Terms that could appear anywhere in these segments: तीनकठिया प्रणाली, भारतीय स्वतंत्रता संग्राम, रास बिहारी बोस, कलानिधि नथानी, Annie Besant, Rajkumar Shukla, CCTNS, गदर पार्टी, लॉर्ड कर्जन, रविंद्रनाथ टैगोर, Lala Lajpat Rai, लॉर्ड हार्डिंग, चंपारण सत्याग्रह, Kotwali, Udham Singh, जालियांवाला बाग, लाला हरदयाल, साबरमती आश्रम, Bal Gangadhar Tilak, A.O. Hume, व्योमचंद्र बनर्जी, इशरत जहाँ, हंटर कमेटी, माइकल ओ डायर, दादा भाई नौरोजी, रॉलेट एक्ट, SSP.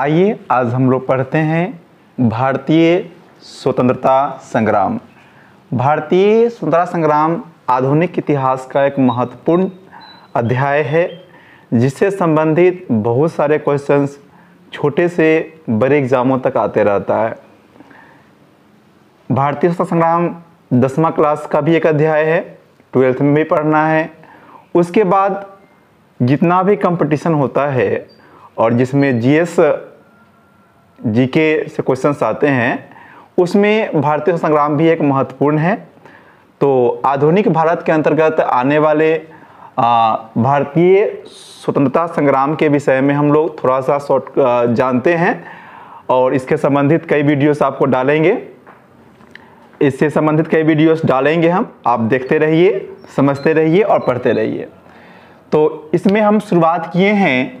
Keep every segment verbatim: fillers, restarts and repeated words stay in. आइए आज हम लोग पढ़ते हैं भारतीय स्वतंत्रता संग्राम। भारतीय स्वतंत्रता संग्राम आधुनिक इतिहास का एक महत्वपूर्ण अध्याय है जिससे संबंधित बहुत सारे क्वेश्चंस छोटे से बड़े एग्जामों तक आते रहता है। भारतीय स्वतंत्रता संग्राम दसवीं क्लास का भी एक अध्याय है, ट्वेल्थ में भी पढ़ना है। उसके बाद जितना भी कंपटीशन होता है और जिसमें जीएस जीके से क्वेश्चंस आते हैं उसमें भारतीय संग्राम भी एक महत्वपूर्ण है। तो आधुनिक भारत के अंतर्गत आने वाले भारतीय स्वतंत्रता संग्राम के विषय में हम लोग थोड़ा सा शॉर्ट जानते हैं और इसके संबंधित कई वीडियोस आपको डालेंगे इससे संबंधित कई वीडियोस डालेंगे हम। आप देखते रहिए, समझते रहिए और पढ़ते रहिए। तो इसमें हम शुरुआत किए हैं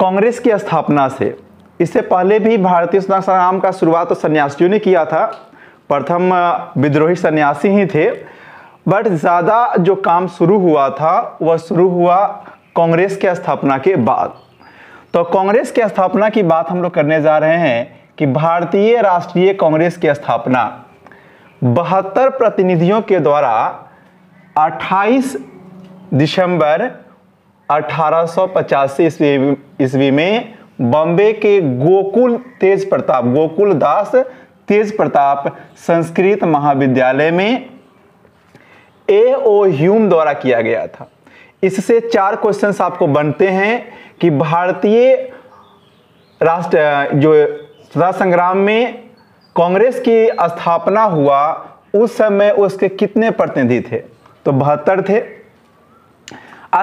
कांग्रेस की स्थापना से। इससे पहले भी भारतीय स्वतंत्रता संग्राम का शुरुआत तो सन्यासियों ने किया था, प्रथम विद्रोही सन्यासी ही थे, बट ज़्यादा जो काम शुरू हुआ था वह शुरू हुआ कांग्रेस की स्थापना के बाद। तो कांग्रेस की स्थापना की बात हम लोग करने जा रहे हैं कि भारतीय राष्ट्रीय कांग्रेस की स्थापना बहत्तर प्रतिनिधियों के द्वारा अट्ठाईस दिसंबर अठारह सौ पचासी ईस्वी ईस्वी में बॉम्बे के गोकुल तेज प्रताप गोकुल दास तेज प्रताप संस्कृत महाविद्यालय में ए ओ ह्यूम द्वारा किया गया था। इससे चार क्वेश्चंस आपको बनते हैं कि भारतीय राष्ट्र जो स्वतंत्रता संग्राम में कांग्रेस की स्थापना हुआ उस समय उसके कितने प्रतिनिधि थे। तो बहत्तर थे।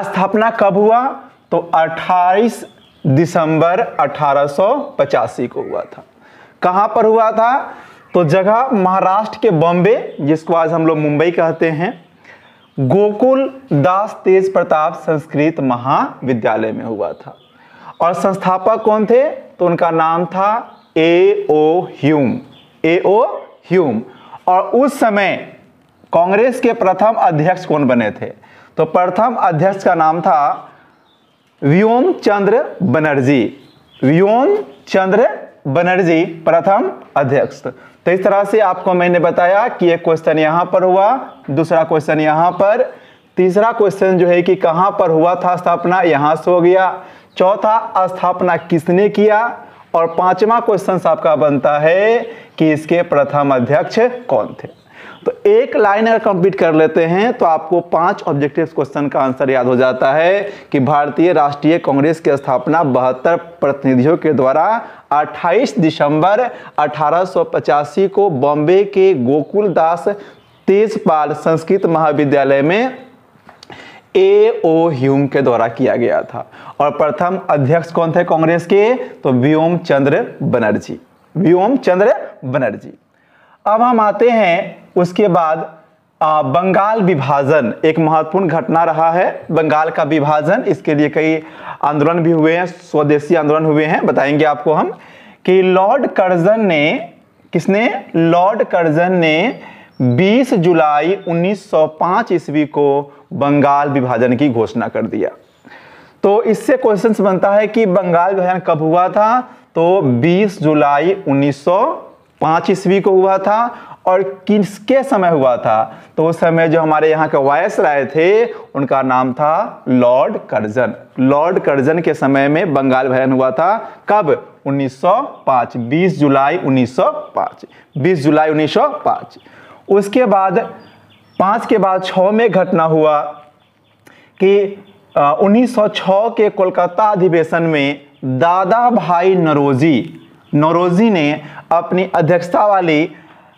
स्थापना कब हुआ? तो अट्ठाईस दिसंबर अठारह सौ पचासी को हुआ था। कहाँ पर हुआ था? तो जगह महाराष्ट्र के बॉम्बे, जिसको आज हम लोग मुंबई कहते हैं, गोकुल दास तेज प्रताप संस्कृत महाविद्यालय में हुआ था। और संस्थापक कौन थे? तो उनका नाम था ए ओ ह्यूम ए ओ ह्यूम। और उस समय कांग्रेस के प्रथम अध्यक्ष कौन बने थे? तो प्रथम अध्यक्ष का नाम था व्योमचंद्र बनर्जी। व्योमचंद्र बनर्जी प्रथम अध्यक्ष। तो इस तरह से आपको मैंने बताया कि एक क्वेश्चन यहाँ पर हुआ, दूसरा क्वेश्चन यहाँ पर, तीसरा क्वेश्चन जो है कि कहाँ पर हुआ था स्थापना, यहाँ से हो गया, चौथा स्थापना किसने किया, और पांचवा क्वेश्चन आपका बनता है कि इसके प्रथम अध्यक्ष कौन थे। तो एक लाइन अगर कंप्लीट कर लेते हैं तो आपको पांच ऑब्जेक्टिव्स क्वेश्चन का आंसर याद हो जाता है कि भारतीय राष्ट्रीय कांग्रेस की स्थापना बहत्तर प्रतिनिधियों के द्वारा अट्ठाईस दिसंबर अठारह सौ पचासी को बॉम्बे के गोकुल दास तेजपाल संस्कृत महाविद्यालय में ए ओ ह्यूम के द्वारा किया गया था। और प्रथम अध्यक्ष कौन थे कांग्रेस के? तो व्योमचंद्र बनर्जी व्योमचंद्र बनर्जी। अब हम आते हैं उसके बाद आ, बंगाल विभाजन एक महत्वपूर्ण घटना रहा है। बंगाल का विभाजन, इसके लिए कई आंदोलन भी हुए हैं, स्वदेशी आंदोलन हुए हैं, बताएंगे आपको हम कि लॉर्ड कर्जन ने किसने लॉर्ड कर्जन ने बीस जुलाई उन्नीस सौ पाँच ईस्वी को बंगाल विभाजन की घोषणा कर दिया। तो इससे क्वेश्चन बनता है कि बंगाल विभाजन कब हुआ था? तो बीस जुलाई उन्नीस सौ पाँच ईस्वी को हुआ था। और किसके समय हुआ था? तो उस समय जो हमारे यहाँ के वायसराय थे उनका नाम था लॉर्ड कर्जन। लॉर्ड कर्जन के समय में बंगाल विभाजन हुआ था। कब? उन्नीस सौ पाँच, बीस जुलाई उन्नीस सौ पाँच, बीस जुलाई उन्नीस सौ पाँच। उसके बाद पाँच के बाद छः में घटना हुआ कि उन्नीस सौ छह के कोलकाता अधिवेशन में दादा भाई नौरोजी नौरोजी ने अपनी अध्यक्षता वाली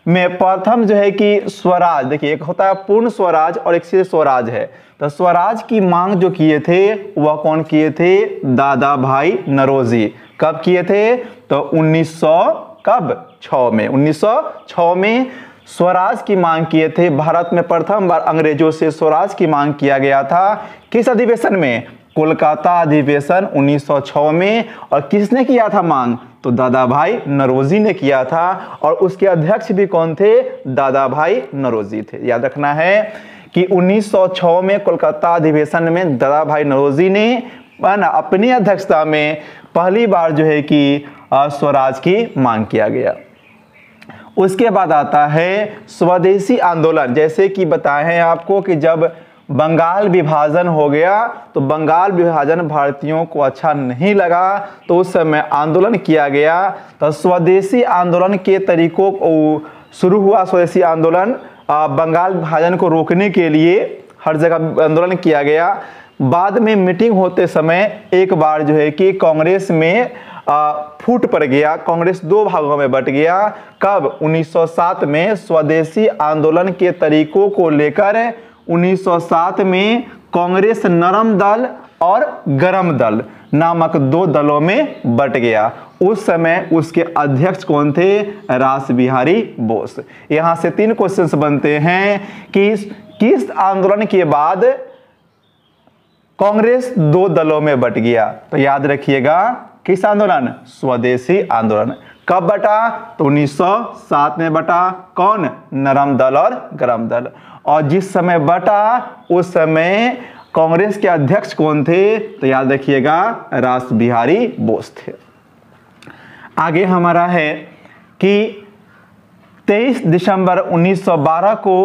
में प्रथम जो है कि स्वराज, देखिए एक होता है पूर्ण स्वराज और एक से स्वराज है, तो स्वराज की मांग जो किए थे वह कौन किए थे? दादा भाई नौरोजी। कब किए थे? तो उन्नीस सौ कब छः में उन्नीस सौ छः में स्वराज की मांग किए थे। भारत में प्रथम बार अंग्रेजों से स्वराज की मांग किया गया था। किस अधिवेशन में? कोलकाता अधिवेशन उन्नीस सौ छह में। और किसने किया था मांग? तो दादा भाई नौरोजी ने किया था। और उसके अध्यक्ष भी कौन थे? दादा भाई नौरोजी थे। याद रखना है कि उन्नीस सौ छह में कोलकाता अधिवेशन में दादा भाई नौरोजी ने अपनी अध्यक्षता में पहली बार जो है कि स्वराज की मांग किया गया। उसके बाद आता है स्वदेशी आंदोलन। जैसे कि बताए हैं आपको कि जब बंगाल विभाजन हो गया तो बंगाल विभाजन भारतीयों को अच्छा नहीं लगा, तो उस समय आंदोलन किया गया। तो स्वदेशी आंदोलन के तरीकों को शुरू हुआ। स्वदेशी आंदोलन बंगाल विभाजन को रोकने के लिए हर जगह आंदोलन किया गया। बाद में मीटिंग होते समय एक बार जो है कि कांग्रेस में फूट पड़ गया, कांग्रेस दो भागों में बट गया। कब? उन्नीस सौ सात में। स्वदेशी आंदोलन के तरीकों को लेकर उन्नीस सौ सात में कांग्रेस नरम दल और गरम दल नामक दो दलों में बट गया। उस समय उसके अध्यक्ष कौन थे? रास बिहारी बोस। यहाँ से तीन क्वेश्चंस बनते हैं कि किस आंदोलन के बाद कांग्रेस दो दलों में बट गया। तो याद रखिएगा, किस आंदोलन? स्वदेशी आंदोलन। कब बटा? तो उन्नीस सौ सात में बटा। कौन? नरम दल और गरम दल। और जिस समय बटा उस समय कांग्रेस के अध्यक्ष कौन थे? तो याद रखिएगा, रास बिहारी बोस थे। आगे हमारा है कि तेईस दिसंबर उन्नीस सौ बारह को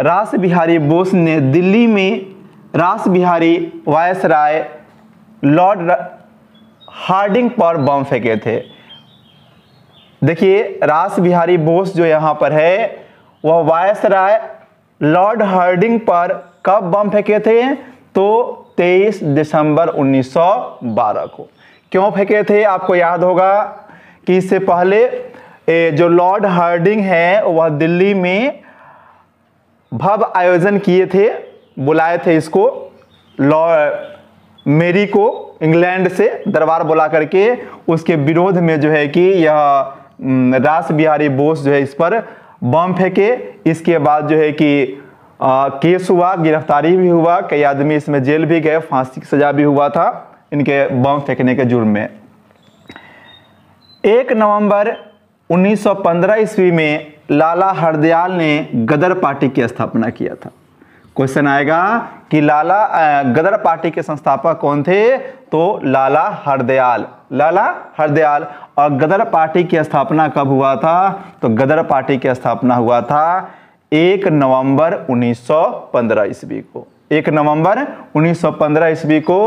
रास बिहारी बोस ने दिल्ली में रास बिहारी वायसराय लॉर्ड हार्डिंग पर बम फेंके थे। देखिए, रास बिहारी बोस जो यहाँ पर है वह वायसराय लॉर्ड हार्डिंग पर कब बम फेंके थे? तो तेईस दिसंबर उन्नीस सौ बारह को। क्यों फेंके थे? आपको याद होगा कि इससे पहले जो लॉर्ड हार्डिंग है वह दिल्ली में भव्य आयोजन किए थे, बुलाए थे इसको लॉर्ड मेरी को इंग्लैंड से दरबार बुला करके। उसके विरोध में जो है कि यह रास बिहारी बोस जो है इस पर बम फेंके। इसके बाद जो है कि आ, केस हुआ, गिरफ्तारी भी हुआ, कई आदमी इसमें जेल भी गए, फांसी की सजा भी हुआ था इनके बम फेंकने के जुर्म में। एक नवंबर उन्नीस सौ पंद्रह ईस्वी में लाला हरदयाल ने गदर पार्टी की स्थापना किया था। क्वेश्चन आएगा कि लाला गदर पार्टी के संस्थापक कौन थे? तो लाला हरदयाल। लाला हरदयाल। और गदर पार्टी की स्थापना कब हुआ था? तो गदर पार्टी की स्थापना हुआ था एक नवंबर उन्नीस सौ पंद्रह ईस्वी को। एक नवंबर उन्नीस सौ पंद्रह ईस्वी को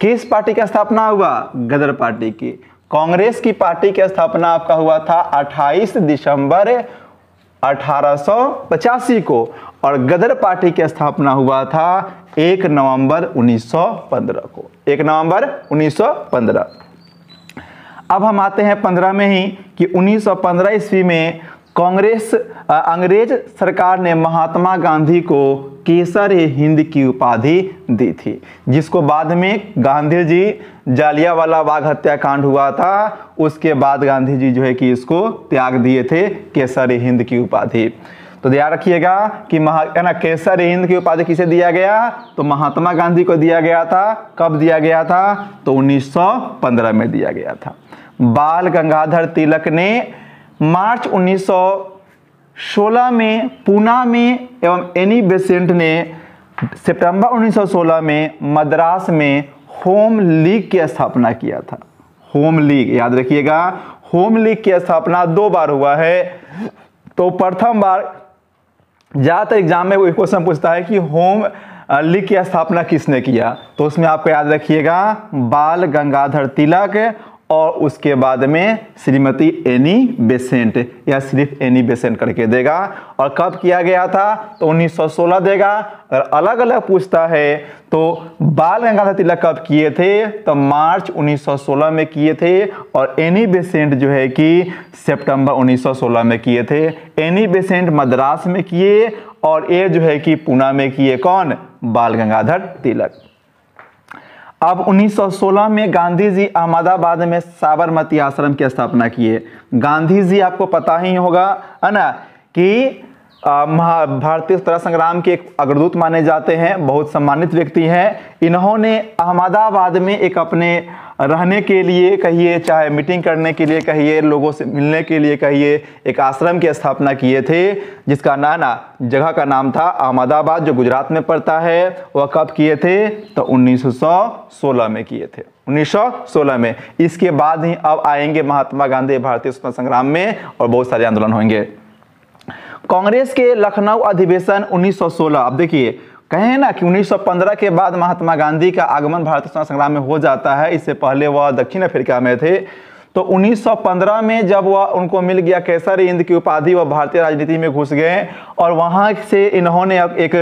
किस पार्टी की स्थापना हुआ? गदर पार्टी की। कांग्रेस की पार्टी की स्थापना आपका हुआ था अट्ठाईस दिसंबर अठारह सौ पचासी को, और गदर पार्टी की स्थापना हुआ था एक नवंबर उन्नीस सौ पंद्रह को। एक नवंबर उन्नीस सौ पंद्रह। अब हम आते हैं पंद्रह में ही कि उन्नीस सौ पंद्रह ईस्वी में कांग्रेस अंग्रेज सरकार ने महात्मा गांधी को केसर हिंद की उपाधि दी थी, जिसको बाद में गांधी जी, जालियावाला बाग हत्याकांड हुआ था उसके बाद गांधी जी जो है कि इसको त्याग दिए थे, केसर हिंद की उपाधि। तो ध्यान रखिएगा कि महा ना केसर हिंद की उपाधि किसे दिया गया? तो महात्मा गांधी को दिया गया था। कब दिया गया था? तो उन्नीस सौ पंद्रह में दिया गया था। बाल गंगाधर तिलक ने मार्च उन्नीस सौ सोलह में पूना में एवं एनी बेसेंट ने सितंबर उन्नीस सौ सोलह में मद्रास में होम लीग की स्थापना किया था। होम लीग, याद रखिएगा, होम लीग की स्थापना दो बार हुआ है। तो प्रथम बार ज़्यादातर एग्जाम में वो क्वेश्चन पूछता है कि होम लीग की स्थापना किसने किया? तो उसमें आपको याद रखिएगा बाल गंगाधर तिलक, और उसके बाद में श्रीमती एनी बेसेंट, या सिर्फ एनी बेसेंट करके देगा। और कब किया गया था? तो उन्नीस सौ सोलह देगा। अगर अलग अलग पूछता है तो बाल गंगाधर तिलक कब किए थे? तो मार्च उन्नीस सौ सोलह में किए थे, और एनी बेसेंट जो है कि सितंबर उन्नीस सौ सोलह में किए थे। एनी बेसेंट मद्रास में किए और ये जो है कि पूना में किए। कौन? बाल गंगाधर तिलक। अब उन्नीस सौ सोलह में गांधी जी अहमदाबाद में साबरमती आश्रम की स्थापना किए। गांधी जी आपको पता ही होगा है ना कि भारतीय स्वतंत्रता संग्राम के एक अग्रदूत माने जाते हैं, बहुत सम्मानित व्यक्ति हैं। इन्होंने अहमदाबाद में एक अपने रहने के लिए कहिए, चाहे मीटिंग करने के लिए कहिए, लोगों से मिलने के लिए कहिए, एक आश्रम की स्थापना किए थे जिसका नाना जगह का नाम था अहमदाबाद, जो गुजरात में पड़ता है। वह कब किए थे तो उन्नीस सौ सोलह में किए थे, उन्नीस सौ सोलह में। इसके बाद ही अब आएंगे महात्मा गांधी भारतीय स्वतंत्रता संग्राम में, और बहुत सारे आंदोलन होंगे। कांग्रेस के लखनऊ अधिवेशन उन्नीस सौ सोलह, अब देखिए कहें ना कि उन्नीस सौ पंद्रह के बाद महात्मा गांधी का आगमन भारतीय स्वतंत्रता संग्राम में हो जाता है, इससे पहले वह दक्षिण अफ्रीका में थे। तो उन्नीस सौ पंद्रह में जब वह उनको मिल गया केसरी हिंद की उपाधि, वह भारतीय राजनीति में घुस गए और वहाँ से इन्होंने अब एक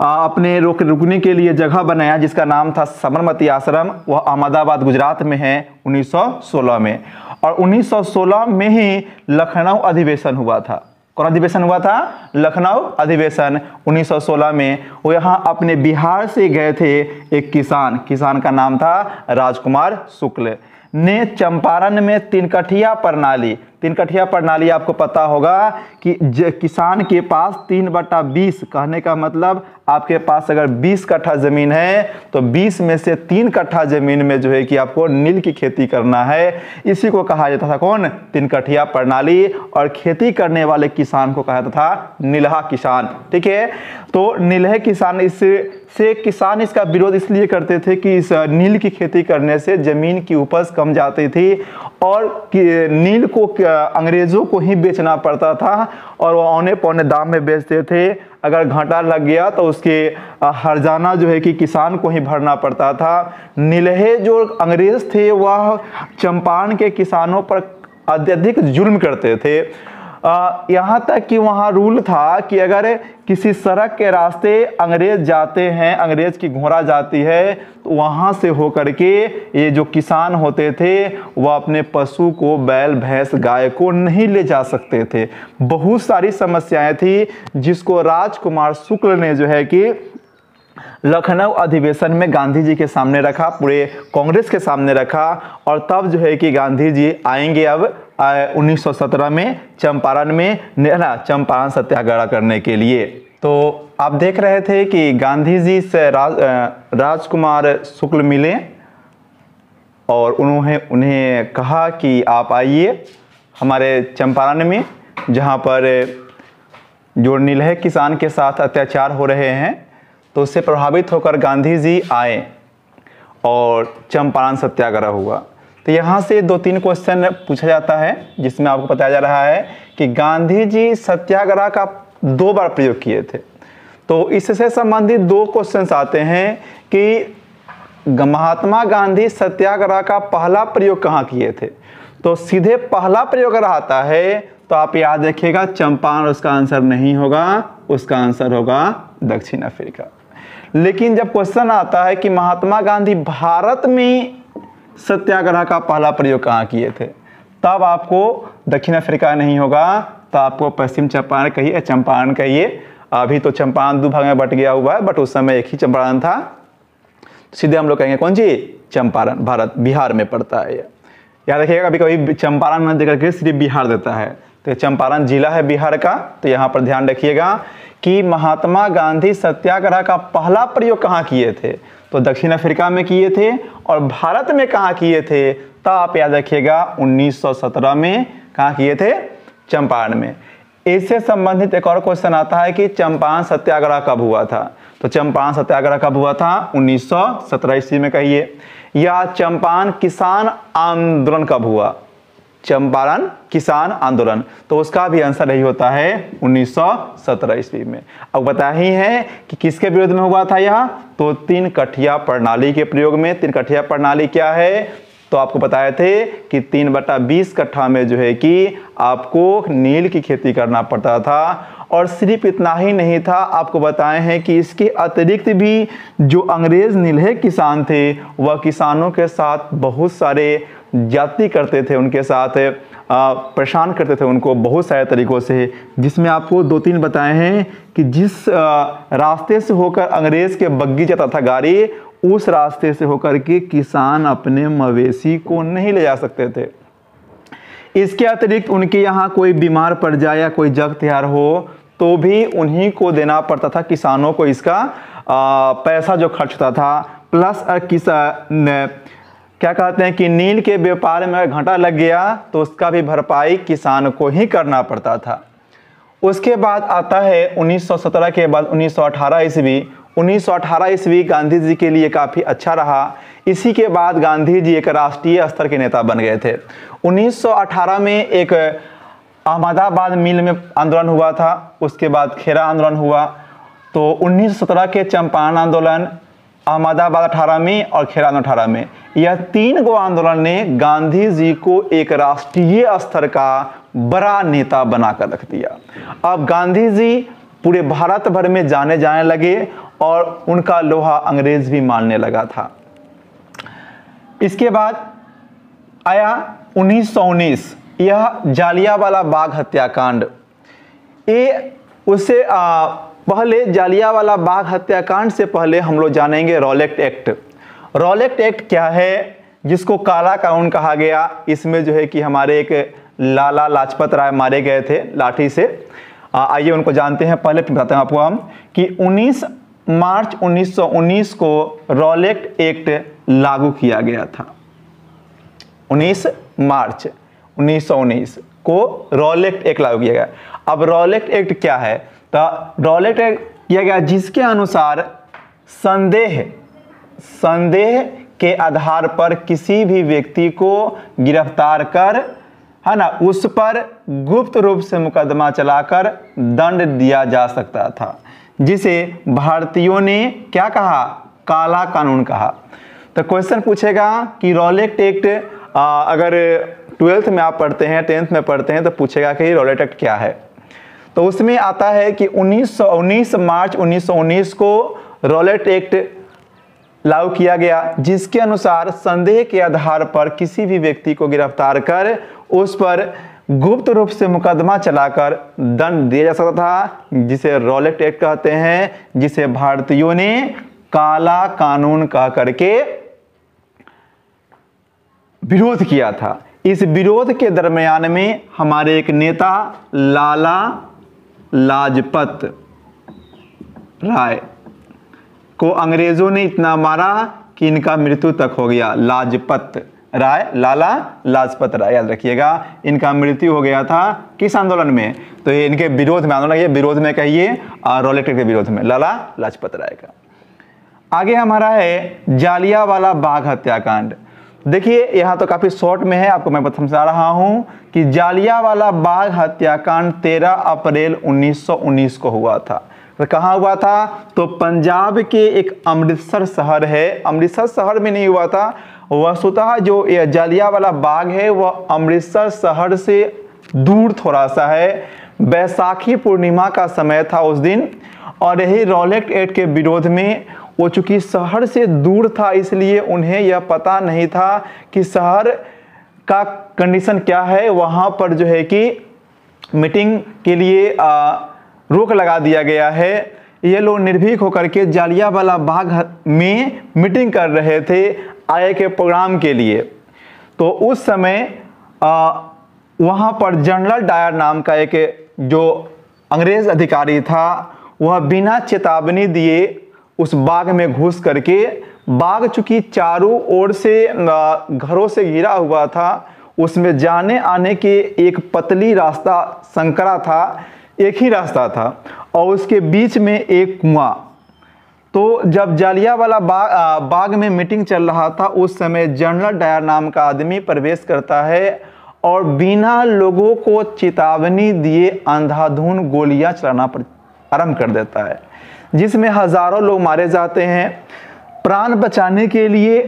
अपने रुक रुकने के लिए जगह बनाया जिसका नाम था साबरमती आश्रम। वह अहमदाबाद गुजरात में है उन्नीस सौ सोलह में। और उन्नीस सौ सोलह में ही लखनऊ अधिवेशन हुआ था। कौन अधिवेशन हुआ था? लखनऊ अधिवेशन उन्नीस सौ सोलह में। वो यहाँ अपने बिहार से गए थे, एक किसान, किसान का नाम था राजकुमार शुक्ल, ने चंपारण में तीनकठिया प्रणाली, तीनकठिया प्रणाली आपको पता होगा कि किसान के पास तीन बटा बीस, कहने का मतलब आपके पास अगर बीस कट्ठा जमीन है तो बीस में से तीन कट्ठा जमीन में जो है कि आपको नील की खेती करना है। इसी को कहा जाता था कौन? तीनकठिया प्रणाली। और खेती करने वाले किसान को कहा जाता था नीलहा किसान, ठीक है। तो नीलहे किसान, इससे किसान इसका विरोध इसलिए करते थे कि इस नील की खेती करने से जमीन की उपज कम जाती थी और नील को अंग्रेजों को ही बेचना पड़ता था और वह औने पौने दाम में बेचते थे। अगर घाटा लग गया तो उसके हर्जाना जो है कि किसान को ही भरना पड़ता था। नीलहे जो अंग्रेज थे वह चंपारण के किसानों पर अत्यधिक जुल्म करते थे। यहाँ तक कि वहाँ रूल था कि अगर किसी सड़क के रास्ते अंग्रेज जाते हैं, अंग्रेज की घोड़ा जाती है, तो वहाँ से होकर के ये जो किसान होते थे वह अपने पशु को, बैल, भैंस, गाय को नहीं ले जा सकते थे। बहुत सारी समस्याएं थी जिसको राजकुमार शुक्ल ने जो है कि लखनऊ अधिवेशन में गांधी जी के सामने रखा, पूरे कांग्रेस के सामने रखा। और तब जो है कि गांधी जी आएंगे अब उन्नीस सौ सत्रह में चंपारण में ना चंपारण सत्याग्रह करने के लिए। तो आप देख रहे थे कि गांधी जी से राज, राजकुमार शुक्ल मिले और उन्हें उन्हें कहा कि आप आइए हमारे चंपारण में, जहां पर जो निलहे किसान के साथ अत्याचार हो रहे हैं। तो उससे प्रभावित होकर गांधी जी आए और चंपारण सत्याग्रह हुआ। तो यहाँ से दो तीन क्वेश्चन पूछा जाता है जिसमें आपको बताया जा रहा है कि गांधी जी सत्याग्रह का दो बार प्रयोग किए थे। तो इससे संबंधित दो क्वेश्चन आते हैं कि महात्मा गांधी सत्याग्रह का पहला प्रयोग कहाँ किए थे। तो सीधे पहला प्रयोग रहता है तो आप याद रखिएगा चंपारण उसका आंसर नहीं होगा, उसका आंसर होगा दक्षिण अफ्रीका। लेकिन जब क्वेश्चन आता है कि महात्मा गांधी भारत में सत्याग्रह का पहला प्रयोग कहाँ किए थे, तब आपको दक्षिण अफ्रीका नहीं होगा, तो आपको पश्चिम चंपारण कहिए, चंपारण कहिए। अभी तो चंपारण दो भाग में बट गया हुआ है, बट उस समय एक ही चंपारण था। सीधे हम लोग कहेंगे कौन जी? चंपारण, भारत बिहार में पड़ता है। याद रखिएगा कभी कभी चंपारण न देकर के सिर्फ बिहार देता है, तो चंपारण जिला है बिहार का। तो यहाँ पर ध्यान रखिएगा कि महात्मा गांधी सत्याग्रह का पहला प्रयोग कहाँ किए थे, तो दक्षिण अफ्रीका में किए थे। और भारत में कहाँ किए थे, तो आप याद रखिएगा उन्नीस सौ सत्रह में कहाँ किए थे? चंपारण में। इससे संबंधित एक और क्वेश्चन आता है कि चंपारण सत्याग्रह कब हुआ था। तो चंपारण सत्याग्रह कब हुआ था? उन्नीस सौ सत्रह ईस्वी में कहिए। या चंपारण किसान आंदोलन कब हुआ? चंपारण किसान आंदोलन। तो उसका भी आंसर यही होता है उन्नीस सौ सत्रह ईस्वी में। अब बता ही है कि किसके विरोध में हुआ था यह, तो तीन कठिया प्रणाली के प्रयोग में। तीन कठिया प्रणाली क्या है, तो आपको बताए थे कि तीन बटा बीस कट्ठा में जो है कि आपको नील की खेती करना पड़ता था। और सिर्फ इतना ही नहीं था, आपको बताए हैं कि इसके अतिरिक्त भी जो अंग्रेज नीलहे किसान थे वह किसानों के साथ बहुत सारे जाति करते थे, उनके साथ परेशान करते थे उनको बहुत सारे तरीक़ों से, जिसमें आपको दो तीन बताए हैं कि जिस रास्ते से होकर अंग्रेज़ के बग्गी जाता था गाड़ी, उस रास्ते से होकर के किसान अपने मवेशी को नहीं ले जा सकते थे। इसके अतिरिक्त उनके यहाँ कोई बीमार पड़ जाए या कोई जग त्यार हो तो भी उन्हीं को देना पड़ता था, किसानों को इसका आ, पैसा जो खर्च होता था। प्लस किसान क्या कहते हैं कि नील के व्यापार में अगर घाटा लग गया तो उसका भी भरपाई किसान को ही करना पड़ता था। उसके बाद आता है उन्नीस सौ सत्रह के बाद उन्नीस सौ अठारह ईस्वी। उन्नीस सौ अठारह ईस्वी गांधी जी के लिए काफ़ी अच्छा रहा। इसी के बाद गांधी जी एक राष्ट्रीय स्तर के नेता बन गए थे। उन्नीस सौ अठारह में एक अहमदाबाद मिल में आंदोलन हुआ था, उसके बाद खेरा आंदोलन हुआ। तो उन्नीस सौ सत्रह के चंपारण आंदोलन, अहमदाबाद अठारह में और खेरा अठारह में, यह तीन गो आंदोलन ने गांधी जी को एक राष्ट्रीय स्तर का बड़ा नेता बनाकर रख दिया। अब गांधी जी पूरे भारत भर में जाने जाने लगे और उनका लोहा अंग्रेज भी मानने लगा था। इसके बाद आया उन्नीस सौ उन्नीस, यह जालियावाला बाग हत्याकांड। ये उससे पहले जालियावाला बाग हत्याकांड से पहले हम लोग जानेंगे रॉलेट एक्ट। रॉलेट एक्ट क्या है, जिसको काला कानून कहा गया। इसमें जो है कि हमारे एक लाला लाजपत राय मारे गए थे लाठी से। आइए उनको जानते हैं। पहले बताते हैं आपको हम कि उन्नीस मार्च उन्नीस सौ उन्नीस को रॉलेट एक्ट लागू किया गया था। उन्नीस मार्च उन्नीस सौ उन्नीस को रॉलेट एक्ट लागू किया गया। अब रॉलेट एक्ट क्या है, तो रॉलेट एक्ट किया गया जिसके अनुसार संदेह संदेह के आधार पर किसी भी व्यक्ति को गिरफ्तार कर, है ना, उस पर गुप्त रूप से मुकदमा चलाकर दंड दिया जा सकता था, जिसे भारतीयों ने क्या कहा, काला कानून कहा। तो क्वेश्चन पूछेगा कि रॉलेट एक्ट आ, अगर ट्वेल्थ में आप पढ़ते हैं, टेंथ में पढ़ते हैं, तो पूछेगा कि रॉलेट एक्ट क्या है। तो उसमें आता है कि उन्नीस मार्च उन्नीस सौ उन्नीस को रॉलेट एक्ट लागू किया गया, जिसके अनुसार संदेह के आधार पर किसी भी व्यक्ति को गिरफ्तार कर उस पर गुप्त रूप से मुकदमा चलाकर दंड दिया जा सकता था, जिसे रॉलेट एक्ट कहते हैं, जिसे भारतीयों ने काला कानून कह करके विरोध किया था। इस विरोध के दरमियान में हमारे एक नेता लाला लाजपत राय को अंग्रेजों ने इतना मारा कि इनका मृत्यु तक हो गया। लाजपत राय, लाला लाजपत राय, याद रखिएगा। इनका मृत्यु हो गया था किस आंदोलन में, तो ये इनके विरोध में आंदोलन, ये विरोध में कहिए रॉलेट एक्ट के विरोध में, लाला लाजपत राय का। आगे हमारा है जालियावाला बाग हत्याकांड। देखिए यहाँ तो काफ़ी शॉर्ट में है, आपको मैं समझा रहा हूँ कि जालियावाला बाग हत्याकांड तेरह अप्रैल उन्नीस सौ उन्नीस को हुआ था। तो कहाँ हुआ था, तो पंजाब के एक अमृतसर शहर है, अमृतसर शहर में नहीं हुआ था। वस्तुतः जो जालियावाला बाग है वह अमृतसर शहर से दूर थोड़ा सा है। बैसाखी पूर्णिमा का समय था उस दिन, और यही रॉलेट एक्ट के विरोध में वो चूँकि शहर से दूर था, इसलिए उन्हें यह पता नहीं था कि शहर का कंडीशन क्या है। वहाँ पर जो है कि मीटिंग के लिए आ, रोक लगा दिया गया है। ये लोग निर्भीक होकर के जालियावाला बाग में मीटिंग कर रहे थे आय के प्रोग्राम के लिए। तो उस समय आ, वहाँ पर जनरल डायर नाम का एक जो अंग्रेज़ अधिकारी था, वह बिना चेतावनी दिए उस बाग में घुस करके, बाग चूँकि चारों ओर से घरों से घिरा हुआ था, उसमें जाने आने के एक पतली रास्ता संकरा था, एक ही रास्ता था, और उसके बीच में एक कुआं। तो जब जालियावाला बाग बाग में मीटिंग चल रहा था, उस समय जनरल डायर नाम का आदमी प्रवेश करता है और बिना लोगों को चेतावनी दिए अंधाधुंध गोलियां चलाना आरंभ कर देता है, जिसमें हजारों लोग मारे जाते हैं। प्राण बचाने के लिए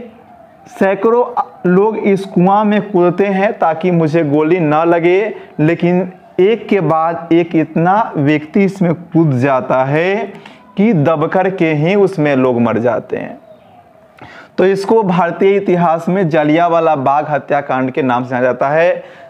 सैकड़ों लोग इस कुआं में कूदते हैं ताकि मुझे गोली ना लगे, लेकिन एक के बाद एक इतना व्यक्ति इसमें कूद जाता है कि दबकर के ही उसमें लोग मर जाते हैं। तो इसको भारतीय इतिहास में जालियावाला बाग हत्याकांड के नाम से जाना जाता है।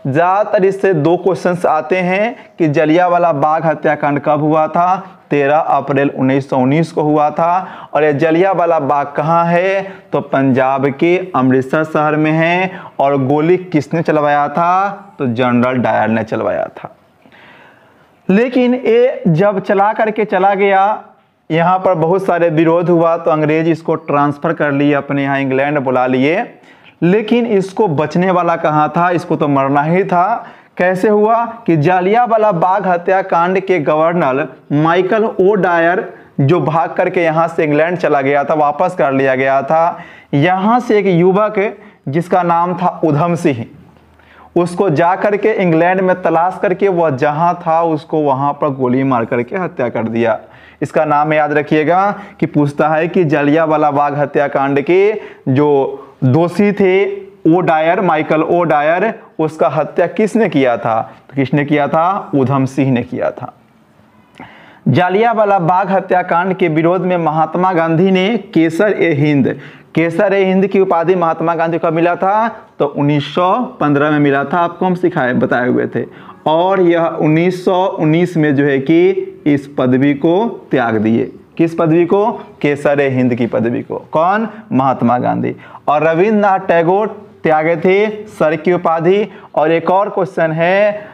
ज़्यादातर इससे दो क्वेश्चंस आते हैं कि जालियावाला बाग हत्याकांड कब हुआ था, तेरह अप्रैल उन्नीस सौ उन्नीस को हुआ था, और यह जालियावाला बाग कहाँ है, तो पंजाब के अमृतसर शहर में है। और गोली किसने चलवाया था, तो जनरल डायर ने चलवाया था। लेकिन ये जब चला करके चला गया, यहाँ पर बहुत सारे विरोध हुआ तो अंग्रेज इसको ट्रांसफ़र कर लिए, अपने यहाँ इंग्लैंड बुला लिए। लेकिन इसको बचने वाला कहाँ था, इसको तो मरना ही था। कैसे हुआ कि जालियांवाला बाग हत्याकांड के गवर्नर माइकल ओ डायर, जो भाग करके यहाँ से इंग्लैंड चला गया था, वापस कर लिया गया था। यहाँ से एक युवक जिसका नाम था उधम सिंह, उसको जा करके इंग्लैंड में तलाश करके वह जहाँ था उसको वहाँ पर गोली मार करके हत्या कर दिया। इसका नाम याद रखिएगा कि पूछता है कि जालियांवाला बाग हत्याकांड के जो दोषी थे O'Dwyer, माइकल ओ डायर, उसका हत्या किसने किया था? तो किसने किया था? उधम सिंह ने किया था। जालियांवाला बाग हत्याकांड के विरोध में महात्मा गांधी ने केसर ए हिंद, केसर ए हिंद की उपाधि महात्मा गांधी को मिला था तो उन्नीस सौ पंद्रह में मिला था, आपको हम सिखाए बताए हुए थे। और यह उन्नीस सौ उन्नीस में जो है कि इस पदवी को त्याग दिए। किस पदवी को? केसर ए हिंद की पदवी को। कौन? महात्मा गांधी। और रविंद्रनाथ टैगोर त्यागे थे सर की उपाधि। और एक और क्वेश्चन है,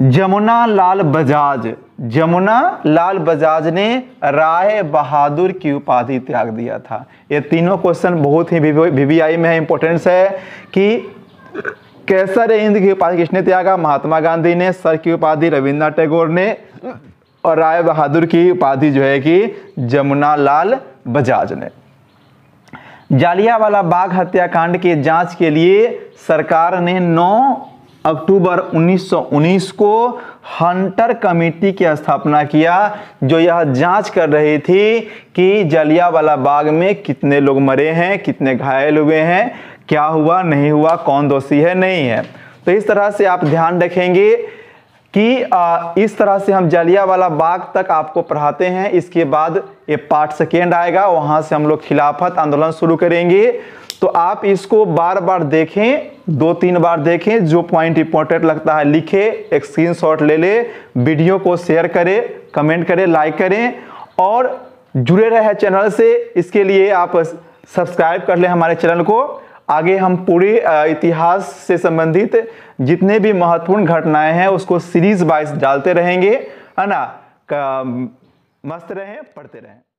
जमुना लाल बजाज, जमुना लाल बजाज ने राय बहादुर की उपाधि त्याग दिया था। ये तीनों क्वेश्चन बहुत ही वीवीआई में है, इंपॉर्टेंस है कि केसर ए हिंद की उपाधि किसने त्यागा? महात्मा गांधी ने। सर की उपाधि रविंद्रनाथ टैगोर ने। और राय बहादुर की उपाधि जो है कि जमुनालाल बजाज ने। जालियांवाला बाग हत्याकांड के जांच के लिए सरकार ने नौ अक्टूबर उन्नीस सौ उन्नीस को हंटर कमेटी की स्थापना किया, जो यह जांच कर रही थी कि जालियांवाला बाग में कितने लोग मरे हैं, कितने घायल हुए हैं, क्या हुआ नहीं हुआ, कौन दोषी है नहीं है। तो इस तरह से आप ध्यान रखेंगे कि आ, इस तरह से हम जालियांवाला बाग तक आपको पढ़ाते हैं। इसके बाद ये पार्ट सेकेंड आएगा, वहाँ से हम लोग खिलाफत आंदोलन शुरू करेंगे। तो आप इसको बार बार देखें, दो तीन बार देखें, जो पॉइंट इंपॉर्टेंट लगता है लिखे, एक स्क्रीनशॉट ले ले, वीडियो को शेयर करें, कमेंट करें, लाइक करें और जुड़े रहे चैनल से। इसके लिए आप सब्सक्राइब कर लें हमारे चैनल को। आगे हम पूरे इतिहास से संबंधित जितने भी महत्वपूर्ण घटनाएं हैं उसको सीरीज वाइज डालते रहेंगे, है ना। मस्त रहें, पढ़ते रहें।